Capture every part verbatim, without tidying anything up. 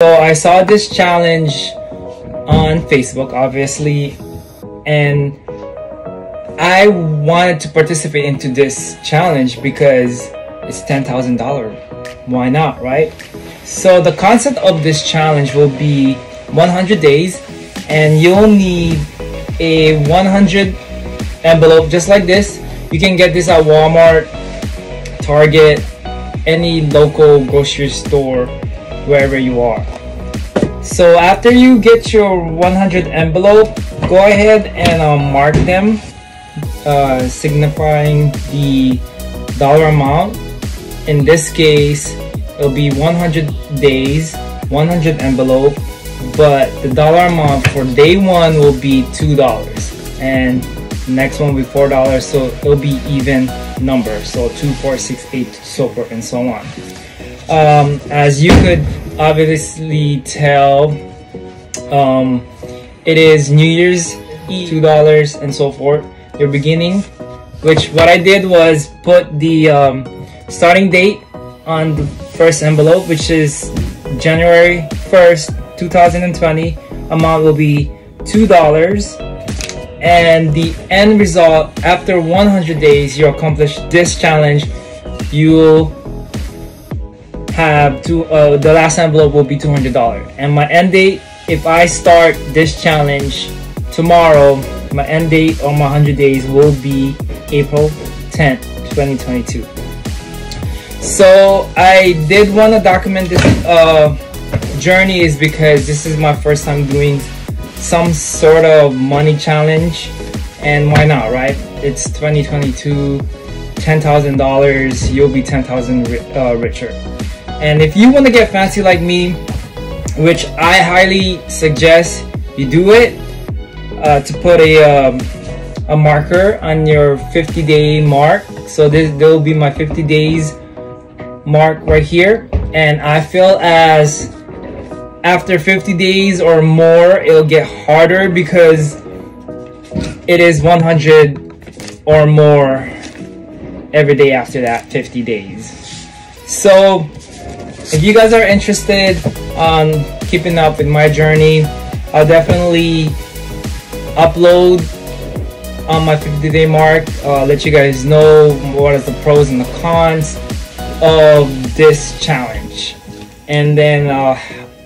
So I saw this challenge on Facebook, obviously, and I wanted to participate into this challenge because it's ten thousand dollars. Why not, right? So the concept of this challenge will be one hundred days, and you'll need a one hundred envelope just like this. You can get this at Walmart, Target, any local grocery store, wherever you are. So after you get your one hundred envelope, go ahead and uh, mark them, uh, signifying the dollar amount. In this case, it'll be one hundred days, one hundred envelope, but the dollar amount for day one will be two dollars, and the next one will be four dollars, so it'll be even number, so two, four, six, eight, so forth and so on. Um, as you could obviously tell, um, it is New Year's Eve, two dollars and so forth, your beginning, which what I did was put the um, starting date on the first envelope, which is January first, two thousand twenty. Amount will be two dollars, and the end result, after one hundred days you accomplish this challenge, you'll have to uh, the last envelope will be two hundred dollars, and my end date, if I start this challenge tomorrow, my end date on my one hundred days will be April tenth, twenty twenty-two. So I did want to document this uh, journey is because this is my first time doing some sort of money challenge, and why not, right? It's twenty twenty-two, ten thousand dollars, you'll be ten thousand uh, richer. And if you want to get fancy like me, which I highly suggest you do it, uh, to put a, um, a marker on your fifty day mark. So this will be my fifty days mark right here. And I feel as after fifty days or more, it'll get harder because it is one hundred or more every day after that fifty days. So if you guys are interested on keeping up with my journey, I'll definitely upload on my fifty day mark. Uh, let you guys know what is the pros and the cons of this challenge, and then I'll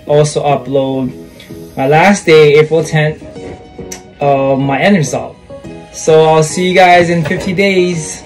also upload my last day, April tenth, of uh, my end result. So I'll see you guys in fifty days.